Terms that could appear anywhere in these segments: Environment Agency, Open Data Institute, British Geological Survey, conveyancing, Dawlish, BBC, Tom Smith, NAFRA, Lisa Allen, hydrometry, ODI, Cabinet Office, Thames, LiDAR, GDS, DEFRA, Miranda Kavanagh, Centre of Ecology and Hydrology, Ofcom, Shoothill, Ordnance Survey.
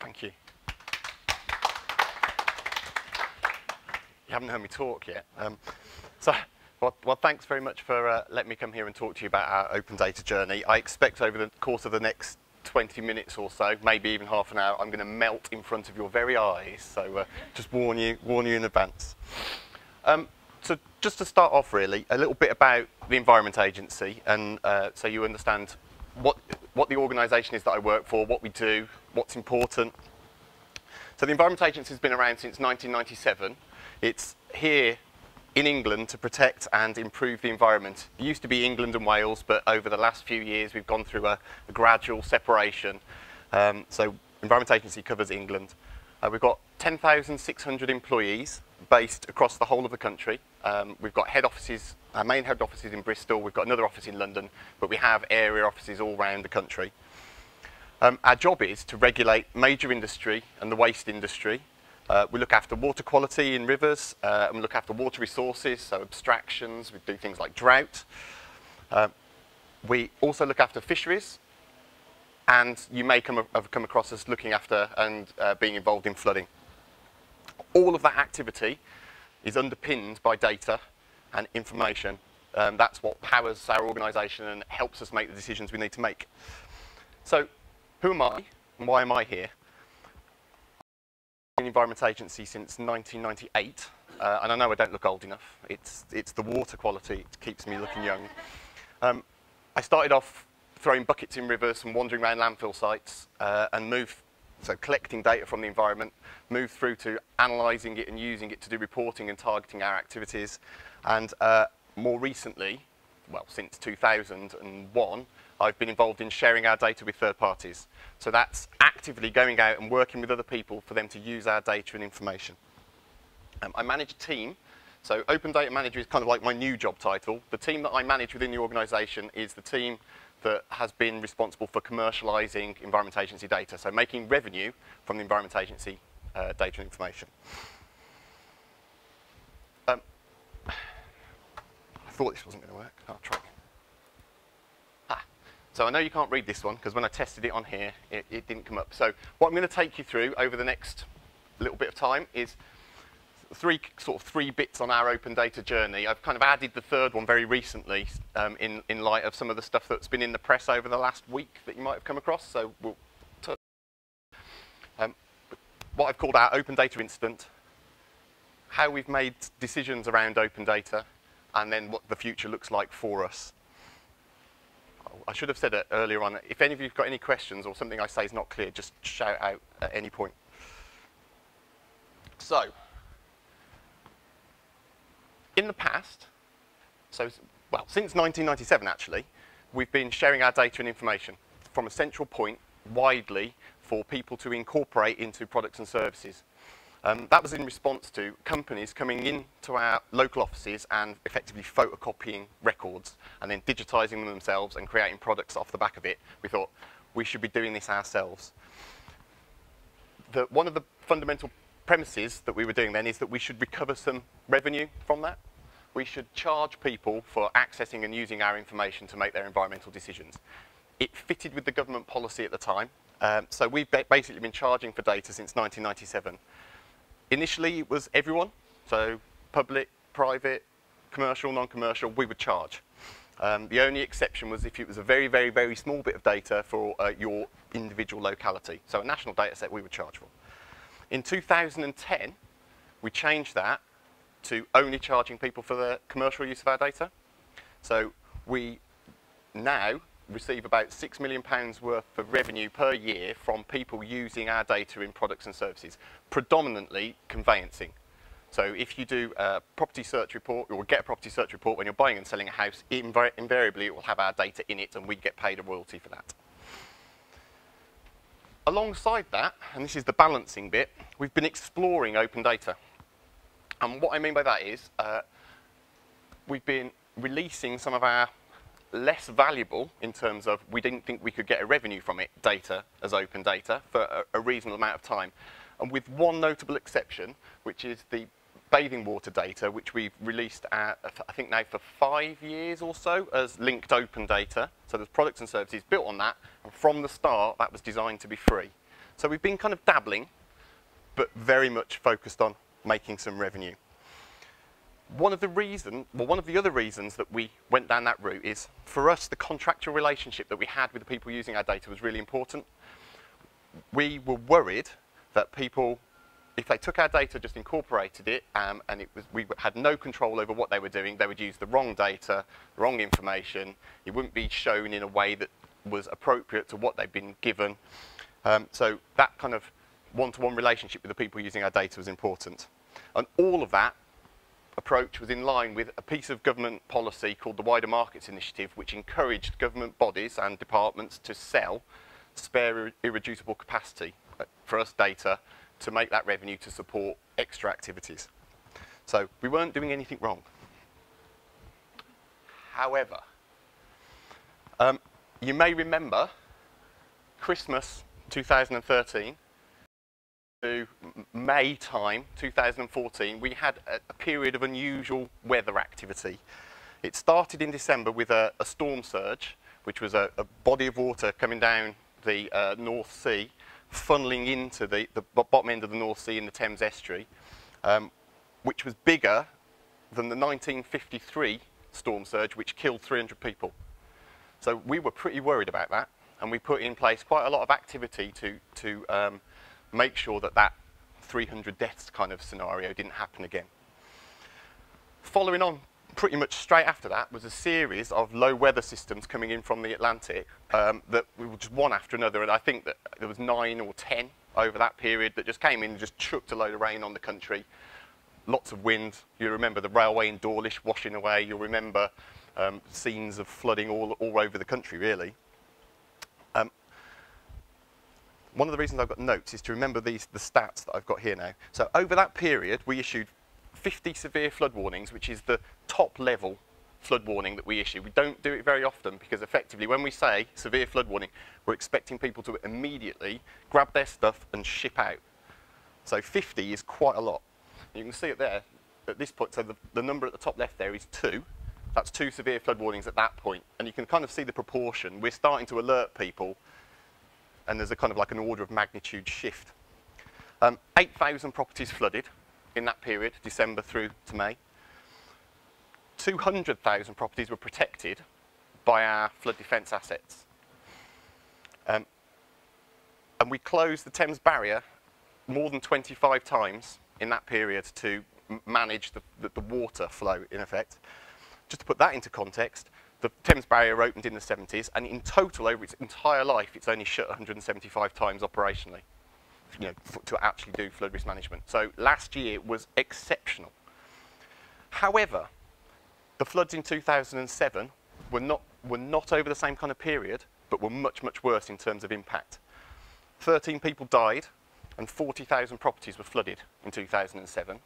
Thank you. You haven't heard me talk yet. Well, thanks very much for letting me come here and talk to you about our open data journey. I expect over the course of the next 20 minutes or so, maybe even half an hour, I'm going to melt in front of your very eyes. So just warn you in advance. So just to start off, really, a little bit about the Environment Agency, and so you understand what the organisation is that I work for, what we do, what's important. So the Environment Agency has been around since 1997. It's here in England to protect and improve the environment. It used to be England and Wales, but over the last few years we've gone through a gradual separation. So Environment Agency covers England. We've got 10,600 employees based across the whole of the country. We've got head offices, our main head office is in Bristol, we've got another office in London, but we have area offices all around the country. Our job is to regulate major industry and the waste industry. We look after water quality in rivers, and we look after water resources, so abstractions, we do things like drought. We also look after fisheries, and you may have come across us looking after and being involved in flooding. All of that activity is underpinned by data and information. That's what powers our organisation and helps us make the decisions we need to make. So who am I and why am I here? I've been in the Environment Agency since 1998, and I know I don't look old enough. It's the water quality that keeps me looking young. I started off throwing buckets in rivers and wandering around landfill sites, and collecting data from the environment, moved through to analysing it and using it to do reporting and targeting our activities, and more recently, well, since 2001, I've been involved in sharing our data with third parties. So that's actively going out and working with other people for them to use our data and information. I manage a team. So Open Data Manager is kind of like my new job title. The team that I manage within the organisation is the team that has been responsible for commercialising Environment Agency data, so making revenue from the Environment Agency data and information. I thought this wasn't going to work. I'll try. So I know you can't read this one, because when I tested it on here, it didn't come up. So what I'm going to take you through over the next little bit of time is three bits on our open data journey. I've kind of added the third one very recently in light of some of the stuff that's been in the press over the last week that you might have come across. So we'll touch what I've called our open data incident, how we've made decisions around open data, and then what the future looks like for us. I should have said it earlier on, if any of you've got any questions or something I say is not clear, just shout out at any point. So, in the past, since 1997 actually, we've been sharing our data and information from a central point widely for people to incorporate into products and services. That was in response to companies coming into our local offices and effectively photocopying records and then digitising them themselves and creating products off the back of it. We thought we should be doing this ourselves. One of the fundamental premises that we were doing then is that we should recover some revenue from that. We should charge people for accessing and using our information to make their environmental decisions. It fitted with the government policy at the time, so we've basically been charging for data since 1997. Initially, it was everyone, so public, private, commercial, non-commercial, we would charge. The only exception was if it was a very, very, very small bit of data for your individual locality. So a national data set we would charge for. In 2010, we changed that to only charging people for the commercial use of our data. So we now receive about £6 million worth of revenue per year from people using our data in products and services, predominantly conveyancing. So if you do a property search report, or get a property search report when you're buying and selling a house, invariably it will have our data in it and we get paid a royalty for that. Alongside that, and this is the balancing bit, we've been exploring open data. And what I mean by that is we've been releasing some of our less valuable, in terms of we didn't think we could get a revenue from it, data as open data for a reasonable amount of time. And with one notable exception, which is the bathing water data, which we've released, I think now for 5 years or so, as linked open data. So there's products and services built on that, and from the start, that was designed to be free. So we've been kind of dabbling, but very much focused on making some revenue. One of the other reasons that we went down that route is, for us, the contractual relationship that we had with the people using our data was really important. We were worried that people, if they took our data, just incorporated it, and we had no control over what they were doing, they would use the wrong data, the wrong information. It wouldn't be shown in a way that was appropriate to what they'd been given. So that kind of one-to-one relationship with the people using our data was important. And all of that approach was in line with a piece of government policy called the Wider Markets Initiative, which encouraged government bodies and departments to sell spare irreducible capacity, for us data, to make that revenue to support extra activities. So we weren't doing anything wrong. However, you may remember Christmas 2013 to May time 2014, we had a period of unusual weather activity. It started in December with a storm surge, which was a body of water coming down the North Sea, funneling into the bottom end of the North Sea in the Thames estuary, which was bigger than the 1953 storm surge, which killed 300 people. So we were pretty worried about that, and we put in place quite a lot of activity to make sure that 300 deaths kind of scenario didn't happen again. Following on pretty much straight after that was a series of low weather systems coming in from the Atlantic, that we were just one after another, and I think that there was 9 or 10 over that period that just came in and just chucked a load of rain on the country. Lots of wind. You remember the railway in Dawlish washing away. You'll remember scenes of flooding all over the country, really. One of the reasons I've got notes is to remember the stats that I've got here now. So over that period, we issued 50 severe flood warnings, which is the top level flood warning that we issue. We don't do it very often because effectively when we say severe flood warning, we're expecting people to immediately grab their stuff and ship out. So 50 is quite a lot. You can see it there at this point. So the number at the top left there is 2. That's 2 severe flood warnings at that point. And you can kind of see the proportion. We're starting to alert people, and there's a kind of like an order of magnitude shift. 8,000 properties flooded in that period, December through to May. 200,000 properties were protected by our flood defence assets. And we closed the Thames barrier more than 25 times in that period to manage the water flow, in effect. Just to put that into context, the Thames barrier opened in the 70s, and in total, over its entire life, it's only shut 175 times operationally, to actually do flood risk management. So last year was exceptional. However, the floods in 2007 were not over the same kind of period, but were much, much worse in terms of impact. 13 people died, and 40,000 properties were flooded in 2007.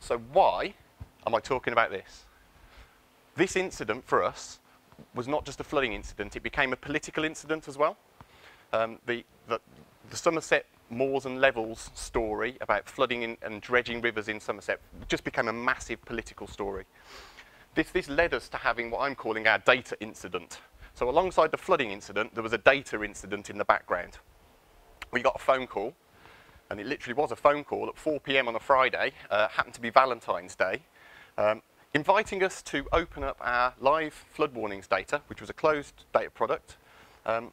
So why am I talking about this? This incident for us was not just a flooding incident, it became a political incident as well. The Somerset Moors and Levels story about flooding and dredging rivers in Somerset just became a massive political story. This led us to having what I'm calling our data incident. So alongside the flooding incident, there was a data incident in the background. We got a phone call, and it literally was a phone call at 4 PM on a Friday, happened to be Valentine's Day, inviting us to open up our live flood warnings data, which was a closed data product,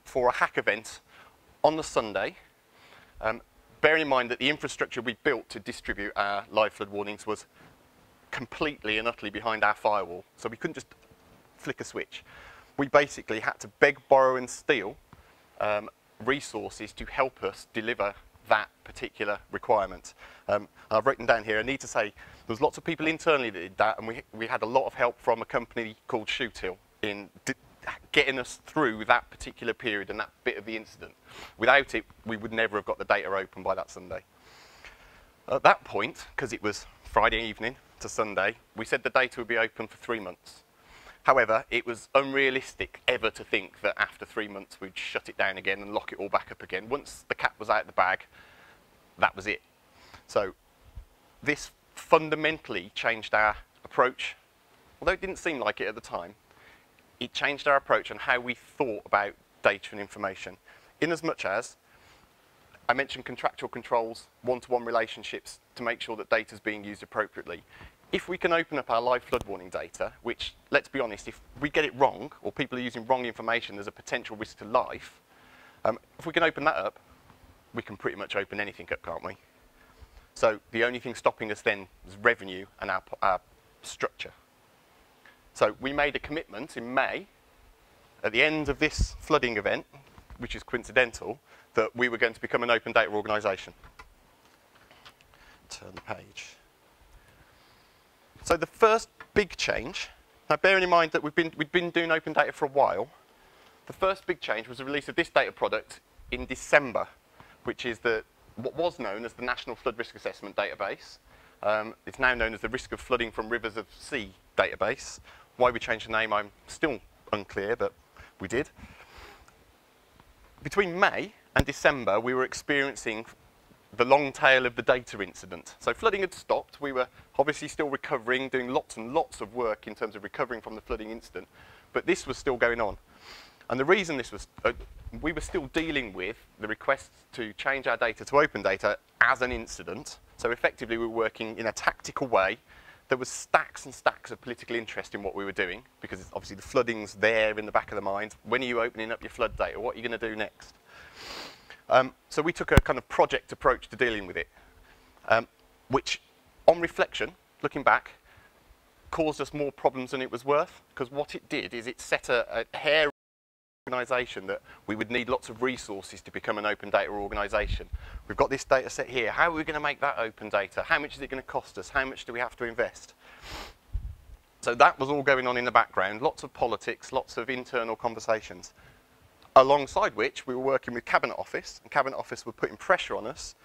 for a hack event on the Sunday. Bearing in mind that the infrastructure we built to distribute our live flood warnings was completely and utterly behind our firewall, so we couldn't just flick a switch. We basically had to beg, borrow and steal resources to help us deliver that particular requirement. I've written down here, I need to say, there's lots of people internally that did that, and we had a lot of help from a company called Shoothill in getting us through that particular period and that bit of the incident. Without it, we would never have got the data open by that Sunday. At that point, because it was Friday evening to Sunday, we said the data would be open for 3 months. However, it was unrealistic ever to think that after 3 months we'd shut it down again and lock it all back up again. Once the cat was out of the bag, that was it. So this fundamentally changed our approach. Although it didn't seem like it at the time, it changed our approach and how we thought about data and information, in as much as I mentioned contractual controls, one-to-one relationships to make sure that data is being used appropriately. If we can open up our live flood warning data, which, let's be honest, if we get it wrong or people are using wrong information, there's a potential risk to life. If we can open that up, we can pretty much open anything up, can't we? So the only thing stopping us then is revenue and our structure. So we made a commitment in May at the end of this flooding event, which is coincidental, that we were going to become an open data organisation. Turn the page. So the first big change, now bearing in mind that we've been doing open data for a while, the first big change was the release of this data product in December, which is what was known as the National Flood Risk Assessment Database. It's now known as the Risk of Flooding from Rivers of Sea Database. Why we changed the name, I'm still unclear, but we did. Between May and December, we were experiencing the long tail of the data incident. So flooding had stopped. We were obviously still recovering, doing lots and lots of work in terms of recovering from the flooding incident, but this was still going on. And the reason this was, we were still dealing with the request to change our data to open data as an incident. So effectively we were working in a tactical way. There was stacks and stacks of political interest in what we were doing, because obviously the flooding's there in the back of the mind. When are you opening up your flood data? What are you going to do next? So we took a kind of project approach to dealing with it, which on reflection, looking back, caused us more problems than it was worth, because what it did is it set a hairy organisation that we would need lots of resources to become an open data organisation. We've got this data set here. How are we going to make that open data? How much is it going to cost us? How much do we have to invest? So that was all going on in the background, lots of politics, lots of internal conversations. Alongside which, we were working with Cabinet Office, and Cabinet Office were putting pressure on us,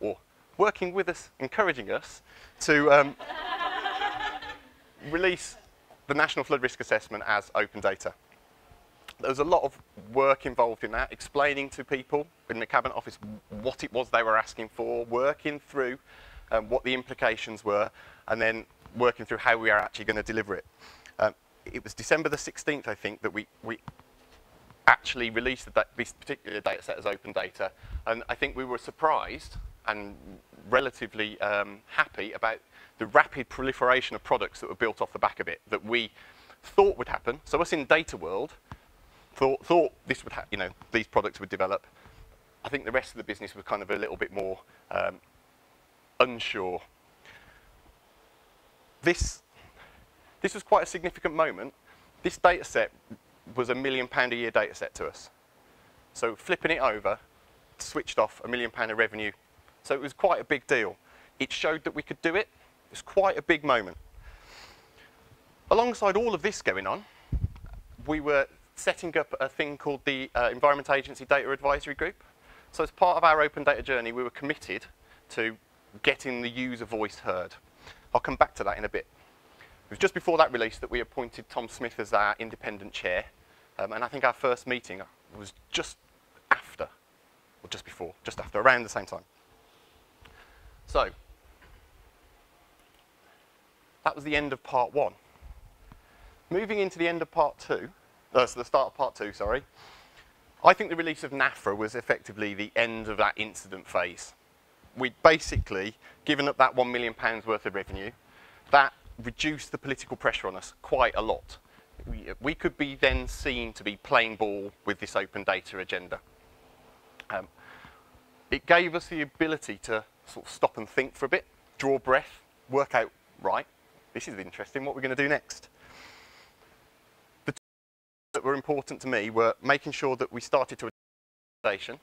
or working with us, encouraging us, to release the National Flood Risk Assessment as open data. There was a lot of work involved in that, explaining to people in the Cabinet Office what it was they were asking for, working through what the implications were, and then working through how we are actually going to deliver it. It was December the 16th, I think, that we actually released this particular data set as open data, and I think we were surprised and relatively happy about the rapid proliferation of products that were built off the back of it that we thought would happen. So us in data world thought this would happen, you know, these products would develop. I think the rest of the business was kind of a little bit more unsure. This was quite a significant moment. This data set was a £1 million a year data set to us. So flipping it over, switched off £1 million of revenue. So it was quite a big deal. It showed that we could do it. It was quite a big moment. Alongside all of this going on, we were setting up a thing called the Environment Agency Data Advisory Group. So as part of our open data journey, we were committed to getting the user voice heard. I'll come back to that in a bit. It was just before that release that we appointed Tom Smith as our independent chair, and I think our first meeting was just after, or just before, just after, around the same time. So that was the end of part one. Moving into the end of part two, so the start of part two, sorry. I think the release of NAFRA was effectively the end of that incident phase. We'd basically given up that £1 million worth of revenue. That reduced the political pressure on us quite a lot. We could be then seen to be playing ball with this open data agenda. It gave us the ability to sort of stop and think for a bit, draw breath, work out, right, this is interesting, what we're going to do next. The two things that were important to me were making sure that we started to adaptation,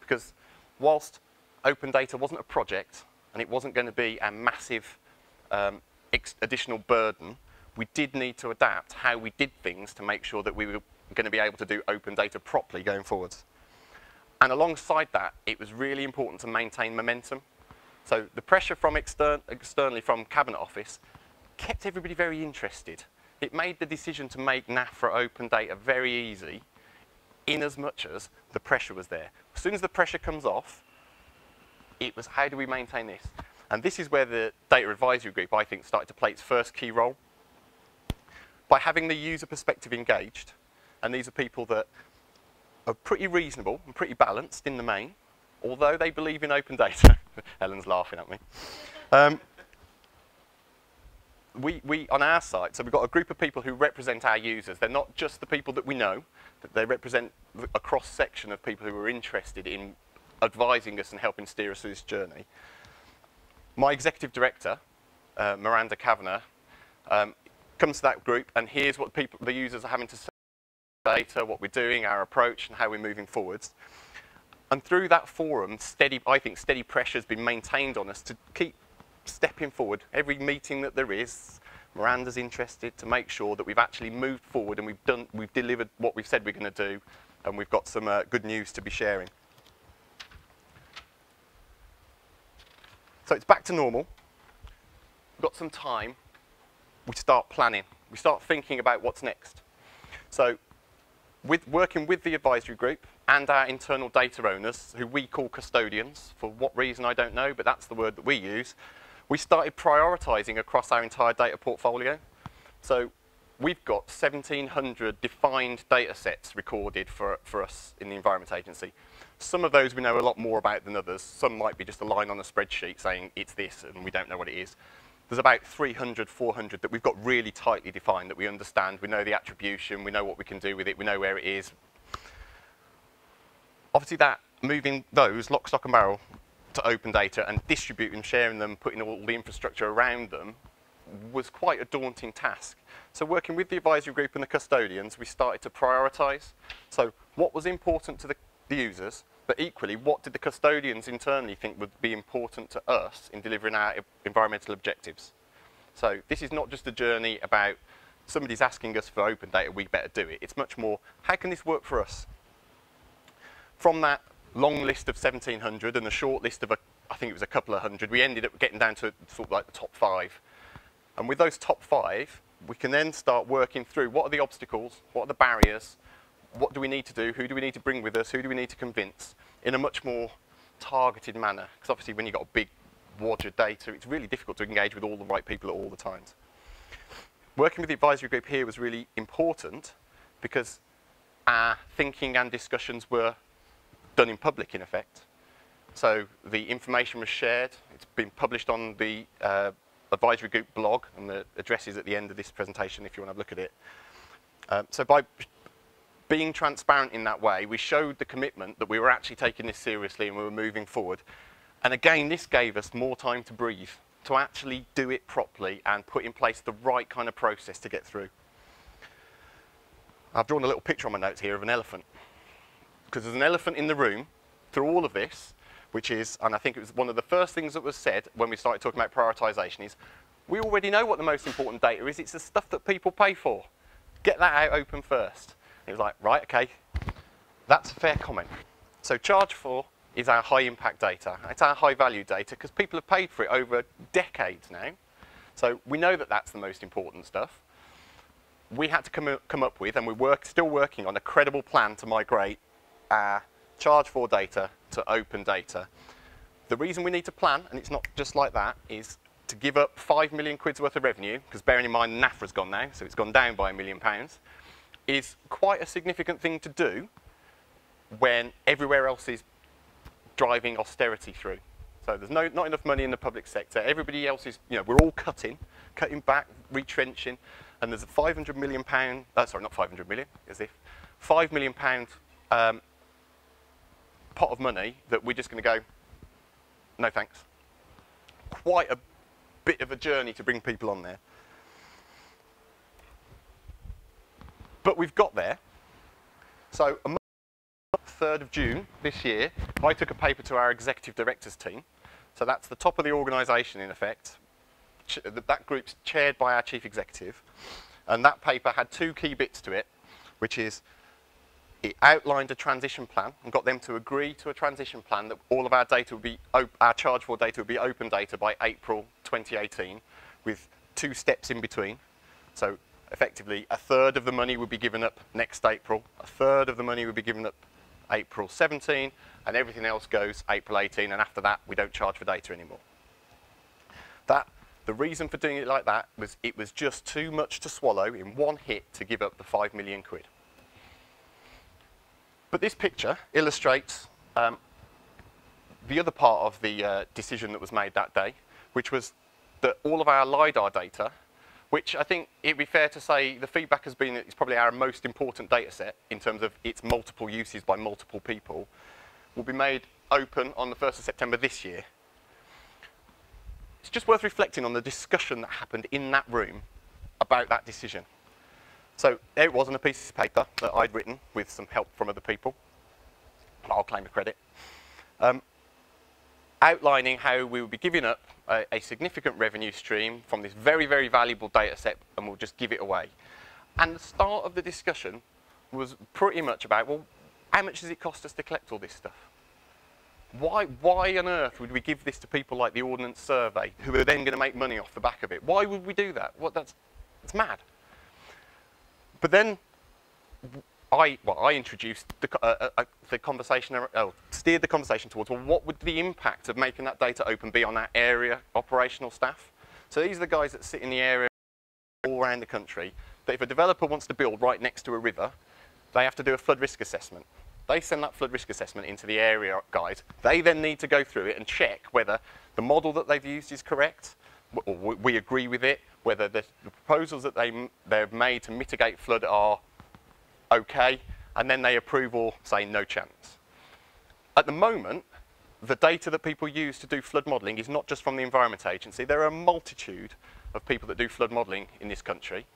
because whilst open data wasn't a project and it wasn't going to be a massive additional burden, we did need to adapt how we did things to make sure that we were going to be able to do open data properly going forwards. And alongside that, it was really important to maintain momentum. So the pressure from externally from Cabinet Office kept everybody very interested. It made the decision to make NAFRA open data very easy, in as much as the pressure was there. As soon as the pressure comes off, it was how do we maintain this? And this is where the data advisory group, I think, started to play its first key role. By having the user perspective engaged, and these are people that are pretty reasonable and pretty balanced in the main, although they believe in open data. Ellen's laughing at me. We on our site, so we've got a group of people who represent our users. They're not just the people that we know, they represent a cross-section of people who are interested in advising us and helping steer us through this journey. My executive director, Miranda Kavanagh, comes to that group and hears what the users are having to say about data, what we're doing, our approach, and how we're moving forwards. And through that forum, I think steady pressure has been maintained on us to keep stepping forward. Every meeting that there is, Miranda's interested to make sure that we've actually moved forward and we've delivered what we've said we're going to do, and we've got some good news to be sharing. So it's back to normal. We've got some time. We start planning. We start thinking about what's next. So with working with the advisory group and our internal data owners, who we call custodians, for what reason I don't know, but that's the word that we use, we started prioritising across our entire data portfolio. So we've got 1,700 defined data sets recorded for us in the Environment Agency. Some of those we know a lot more about than others. Some might be just a line on a spreadsheet saying it's this and we don't know what it is. There's about 300, 400 that we've got really tightly defined, that we understand, we know the attribution, we know what we can do with it, we know where it is. Obviously that, moving those lock, stock and barrel to open data and distributing, sharing them, putting all the infrastructure around them was quite a daunting task. So working with the advisory group and the custodians, we started to prioritise. So what was important to the users, but equally what did the custodians internally think would be important to us in delivering our environmental objectives. So this is not just a journey about somebody's asking us for open data, we better do it. It's much more, how can this work for us? From that long list of 1,700 and a short list of, I think it was a couple of hundred, we ended up getting down to sort of like the top five. And with those top five, we can then start working through what are the obstacles, what are the barriers, what do we need to do, who do we need to bring with us, who do we need to convince, in a much more targeted manner. Because obviously when you've got a big wad of data, it's really difficult to engage with all the right people at all the times. Working with the advisory group here was really important because our thinking and discussions were done in public, in effect. So the information was shared, it's been published on the advisory group blog, and the address is at the end of this presentation if you want to have a look at it. So by being transparent in that way, we showed the commitment that we were actually taking this seriously and we were moving forward. And again, this gave us more time to breathe, to actually do it properly and put in place the right kind of process to get through. I've drawn a little picture on my notes here of an elephant, because there's an elephant in the room through all of this, which is, and I think it was one of the first things that was said when we started talking about prioritisation, is we already know what the most important data is. It's the stuff that people pay for. Get that out open first. It was like, right, okay, that's a fair comment. So charge for is our high impact data. It's our high value data because people have paid for it over decades now. So we know that that's the most important stuff. We had to come up with, and we're still working on, a credible plan to migrate our charge for data to open data. The reason we need to plan, and it's not just like that, is to give up £5 million worth of revenue, because bearing in mind NAFRA's gone now, so it's gone down by £1 million. Is quite a significant thing to do when everywhere else is driving austerity through. So there's not enough money in the public sector. Everybody else is, you know, we're all cutting back, retrenching, and there's a £500 million, sorry, not 500 million, as if, £5 million pot of money that we're just going to go, no thanks. Quite a bit of a journey to bring people on there. But we've got there. So on the 3rd of June this year, I took a paper to our executive directors team. So that's the top of the organisation, in effect. That group's chaired by our chief executive. And that paper had two key bits to it, which is it outlined a transition plan and got them to agree to a transition plan that all of our data would be, our charge for data would be open data by April 2018, with two steps in between. So effectively, a third of the money would be given up next April, a third of the money would be given up April 17, and everything else goes April 18, and after that, we don't charge for data anymore. The reason for doing it like that was it was just too much to swallow in one hit to give up the £5 million. But this picture illustrates the other part of the decision that was made that day, which was that all of our LiDAR data, which I think it'd be fair to say the feedback has been that it's probably our most important data set in terms of its multiple uses by multiple people, will be made open on the 1st of September this year. It's just worth reflecting on the discussion that happened in that room about that decision. So there it was on a piece of paper that I'd written with some help from other people, and I'll claim the credit, outlining how we would be giving up a significant revenue stream from this very, very valuable data set, and we'll just give it away. And the start of the discussion was pretty much about, well, how much does it cost us to collect all this stuff? Why on earth would we give this to people like the Ordnance Survey, who are then going to make money off the back of it? Why would we do that? What, that's mad. But then I introduced the conversation, steered the conversation towards, well, what would the impact of making that data open be on our area operational staff? So these are the guys that sit in the area all around the country, that if a developer wants to build right next to a river, they have to do a flood risk assessment. They send that flood risk assessment into the area guys. They then need to go through it and check whether the model that they've used is correct, or we agree with it, whether the proposals that they've made to mitigate flood are okay, and then they approve or say no chance. At the moment, the data that people use to do flood modelling is not just from the Environment Agency. There are a multitude of people that do flood modelling in this country.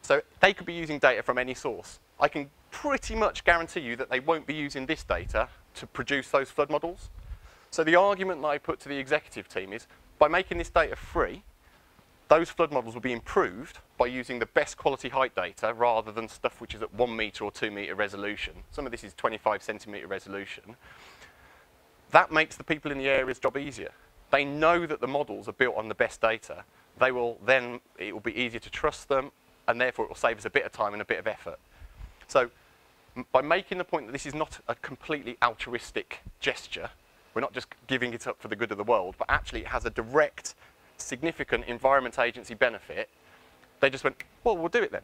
So they could be using data from any source. I can pretty much guarantee you that they won't be using this data to produce those flood models. So the argument that I put to the executive team is, by making this data free, those flood models will be improved by using the best quality height data rather than stuff which is at 1 metre or 2 metre resolution. Some of this is 25 centimetre resolution. That makes the people in the area's job easier. They know that the models are built on the best data. They will then, it will be easier to trust them, and therefore it will save us a bit of time and a bit of effort. So by making the point that this is not a completely altruistic gesture, we're not just giving it up for the good of the world, but actually it has a direct, significant Environment Agency benefit, they just went, well, we'll do it then.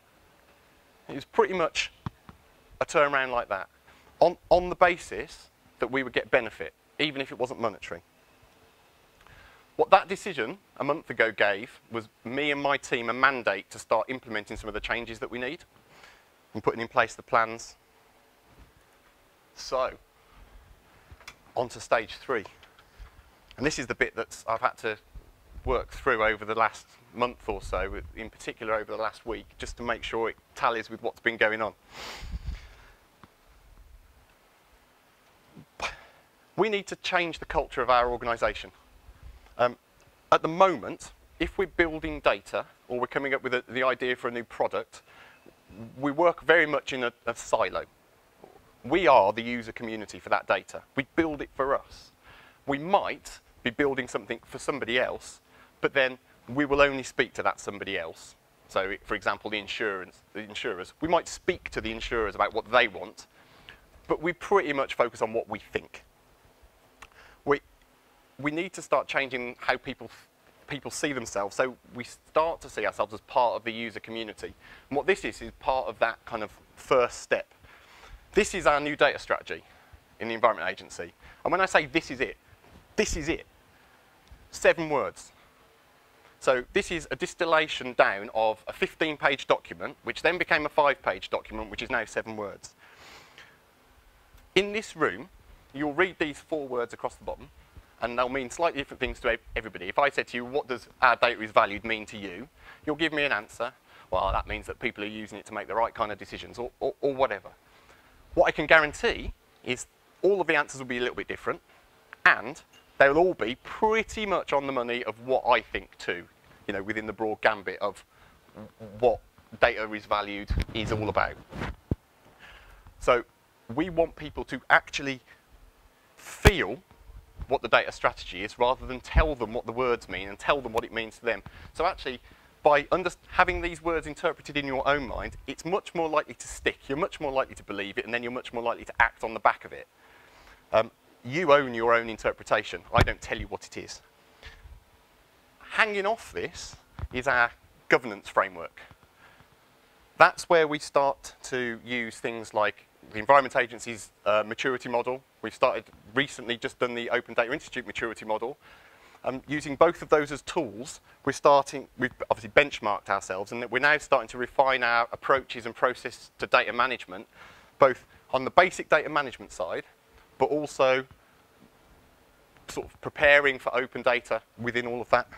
It was pretty much a turnaround like that, on the basis that we would get benefit, even if it wasn't monetary. What that decision a month ago gave was me and my team a mandate to start implementing some of the changes that we need and putting in place the plans. So, on to stage 3. And this is the bit that I've had to work through over the last month or so, in particular over the last week, just to make sure it tallies with what's been going on. We need to change the culture of our organisation. At the moment, if we're building data or we're coming up with the idea for a new product, we work very much in a silo. We are the user community for that data. We build it for us. We might be building something for somebody else, but then we will only speak to that somebody else. So, for example, the insurers. We might speak to the insurers about what they want, but we pretty much focus on what we think. We need to start changing how people see themselves, so we start to see ourselves as part of the user community. And what this is part of that kind of first step. This is our new data strategy in the Environment Agency. And when I say this is it, this is it. 7 words. So this is a distillation down of a 15-page document, which then became a 5-page document, which is now 7 words. In this room, you'll read these 4 words across the bottom, and they'll mean slightly different things to everybody. If I said to you, what does our data is valued mean to you? You'll give me an answer. Well, that means that people are using it to make the right kind of decisions, or whatever. What I can guarantee is all of the answers will be a little bit different, and they'll all be pretty much on the money of what I think too, you know, within the broad gambit of what data is valued is all about. So we want people to actually feel what the data strategy is rather than tell them what the words mean and tell them what it means to them. So actually, by having these words interpreted in your own mind, it's much more likely to stick. You're much more likely to believe it, and then you're much more likely to act on the back of it. You own your own interpretation. I don't tell you what it is. Hanging off this is our governance framework. That's where we start to use things like the Environment Agency's maturity model. We've started recently, just done the Open Data Institute maturity model. Using both of those as tools, we've obviously benchmarked ourselves, and we're now starting to refine our approaches and process to data management, both on the basic data management side, but also sort of preparing for open data within all of that.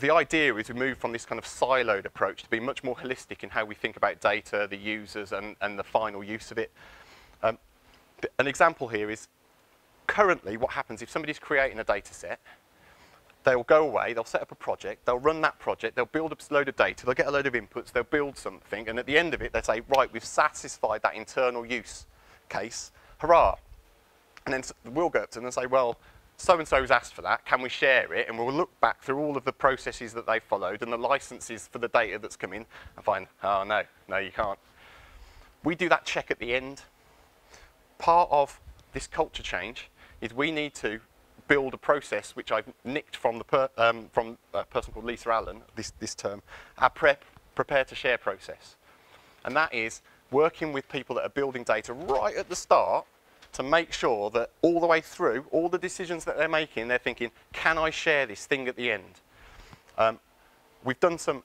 The idea is we move from this kind of siloed approach to be much more holistic in how we think about data, the users, and the final use of it. An example here is, currently, what happens if somebody's creating a data set, they'll go away, they'll set up a project, they'll run that project, they'll build a load of data, they'll get a load of inputs, they'll build something, and at the end of it, they say, right, we've satisfied that internal use case, hurrah. And then we'll go up to them and say, well, so-and-so's asked for that, can we share it? And we'll look back through all of the processes that they followed and the licenses for the data that's come in and find, oh, no, you can't. We do that check at the end. Part of this culture change is we need to build a process which I've nicked from a person called Lisa Allen this term, our prepare to share process. And that is working with people that are building data right at the start to make sure that all the way through, all the decisions that they're making, they're thinking, can I share this thing at the end? We've done some,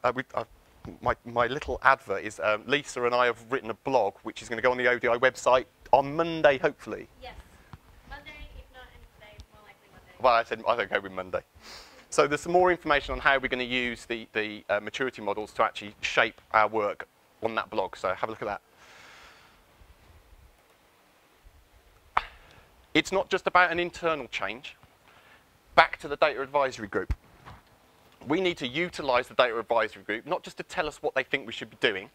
my little advert is Lisa and I have written a blog which is going to go on the ODI website on Monday, hopefully. Yes. Well, I think go with Monday. So there's some more information on how we're going to use the maturity models to actually shape our work on that blog. So have a look at that. It's not just about an internal change. Back to the data advisory group. We need to utilise the data advisory group, not just to tell us what they think we should be doing,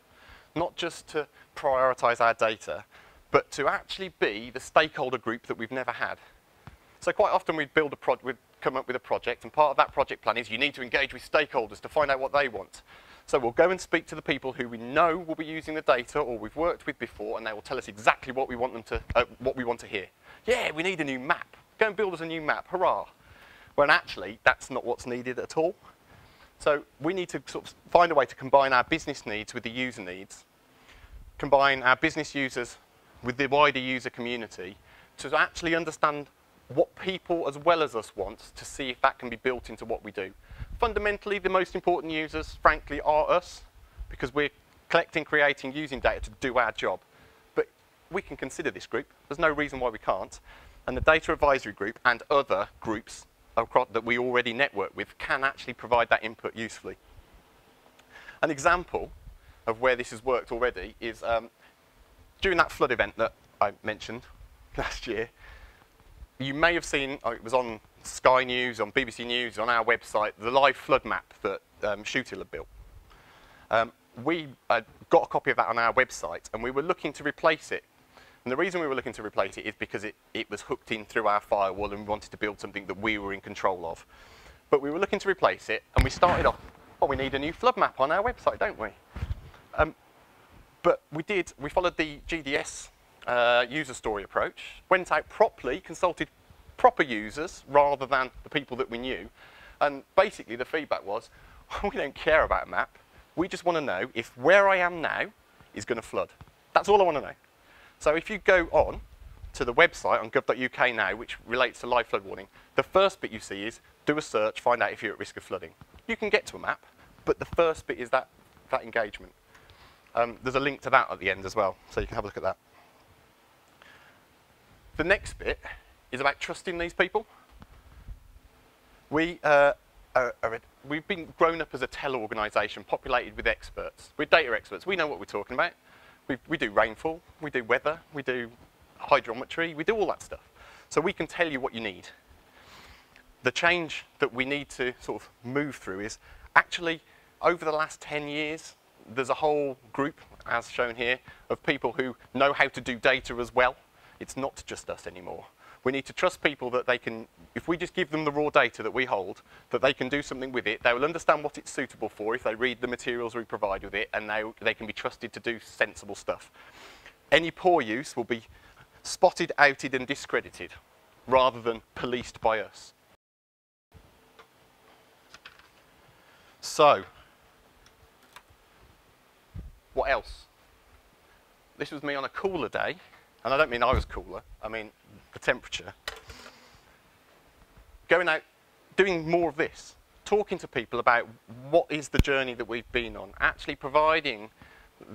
not just to prioritise our data, but to actually be the stakeholder group that we've never had. So quite often we'd come up with a project, and part of that project plan is you need to engage with stakeholders to find out what they want. So we'll go and speak to the people who we know will be using the data or we've worked with before, and they will tell us exactly what we want them to what we want to hear. Yeah, we need a new map. Go and build us a new map. Hurrah! When actually that's not what's needed at all. So we need to sort of find a way to combine our business needs with the user needs, combine our business users with the wider user community to actually understand what people as well as us want, to see if that can be built into what we do. Fundamentally, the most important users, frankly, are us, because we're collecting, creating, using data to do our job. But we can consider this group. There's no reason why we can't. And the data advisory group and other groups that we already network with can actually provide that input usefully. An example of where this has worked already is during that flood event that I mentioned last year. You may have seen, it was on Sky News, on BBC News, on our website, the live flood map that Shoothill had built. We got a copy of that on our website, and we were looking to replace it. And the reason we were looking to replace it is because it was hooked in through our firewall, and we wanted to build something that we were in control of. But we were looking to replace it, and we started off, well, we need a new flood map on our website, don't we? But we followed the GDS user story approach, went out properly, consulted proper users rather than the people that we knew, and basically the feedback was, we don't care about a map, we just want to know if where I am now is going to flood. That's all I want to know. So if you go on to the website on gov.uk now, which relates to live flood warning, the first bit you see is do a search, find out if you're at risk of flooding. You can get to a map, but the first bit is that engagement. There's a link to that at the end as well, so you can have a look at that. The next bit is about trusting these people. We've been grown up as a TEL organisation, populated with experts. We're data experts. We know what we're talking about. We do rainfall. We do weather. We do hydrometry. We do all that stuff. So we can tell you what you need. The change that we need to sort of move through is actually over the last 10 years, there's a whole group, as shown here, of people who know how to do data as well. It's not just us anymore. We need to trust people that they can, if we just give them the raw data that we hold, that they can do something with it. They will understand what it's suitable for if they read the materials we provide with it, and they can be trusted to do sensible stuff. Any poor use will be spotted, outed, and discredited, rather than policed by us. So, else. This was me on a cooler day, and I don't mean I was cooler, I mean the temperature. Going out, doing more of this, talking to people about what is the journey that we've been on, actually providing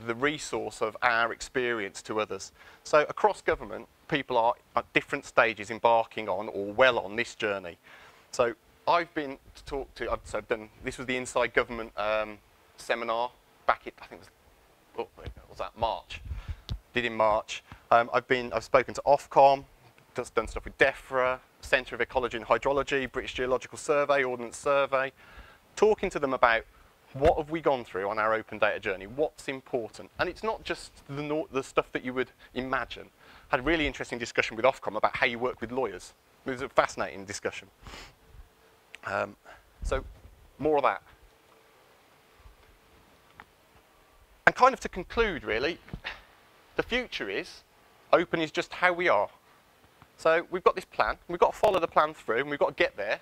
the resource of our experience to others. So across government, people are at different stages embarking on or well on this journey. So I've been to talk to, this was the Inside Government seminar back in, March? Did in March. I've spoken to Ofcom, done stuff with DEFRA, Centre of Ecology and Hydrology, British Geological Survey, Ordnance Survey, talking to them about what have we gone through on our open data journey, what's important. And it's not just the stuff that you would imagine. I had a really interesting discussion with Ofcom about how you work with lawyers. It was a fascinating discussion. So more of that. And kind of to conclude really, the future is open is just how we are. So we've got this plan, we've got to follow the plan through and we've got to get there.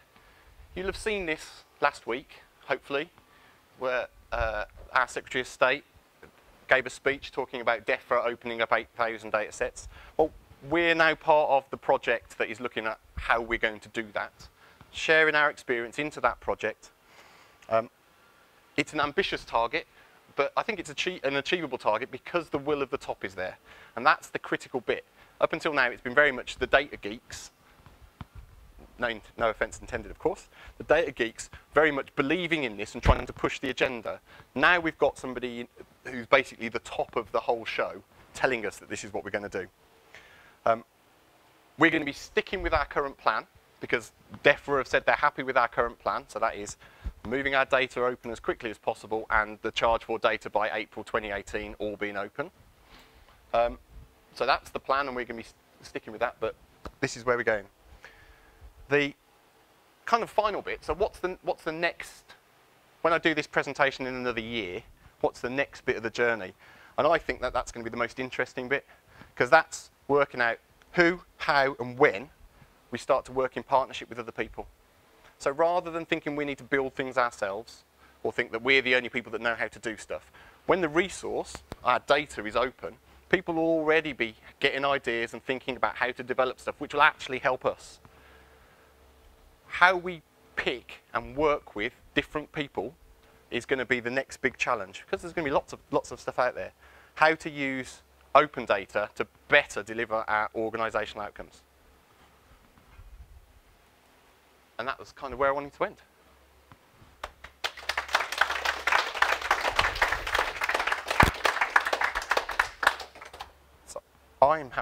You'll have seen this last week, hopefully, where our Secretary of State gave a speech talking about DEFRA opening up 8,000 data sets. Well, we're now part of the project that is looking at how we're going to do that, sharing our experience into that project. It's an ambitious target, but I think it's an achievable target because the will of the top is there. And that's the critical bit. Up until now, it's been very much the data geeks, no offence intended, of course, the data geeks very much believing in this and trying to push the agenda. Now we've got somebody who's basically the top of the whole show telling us that this is what we're going to do. We're going to be sticking with our current plan because DEFRA have said they're happy with our current plan. So that is moving our data open as quickly as possible and the charge for data by April 2018 all being open. So that's the plan and we're going to be sticking with that, but this is where we're going. The kind of final bit, so what's the next, when I do this presentation in another year, what's the next bit of the journey? And I think that that's going to be the most interesting bit because that's working out who, how and when we start to work in partnership with other people. So rather than thinking we need to build things ourselves or think that we're the only people that know how to do stuff, when the resource, our data, is open, people will already be getting ideas and thinking about how to develop stuff which will actually help us. How we pick and work with different people is going to be the next big challenge because there's going to be lots of stuff out there. How to use open data to better deliver our organisational outcomes. And that was kind of where I wanted to end. So I'm happy.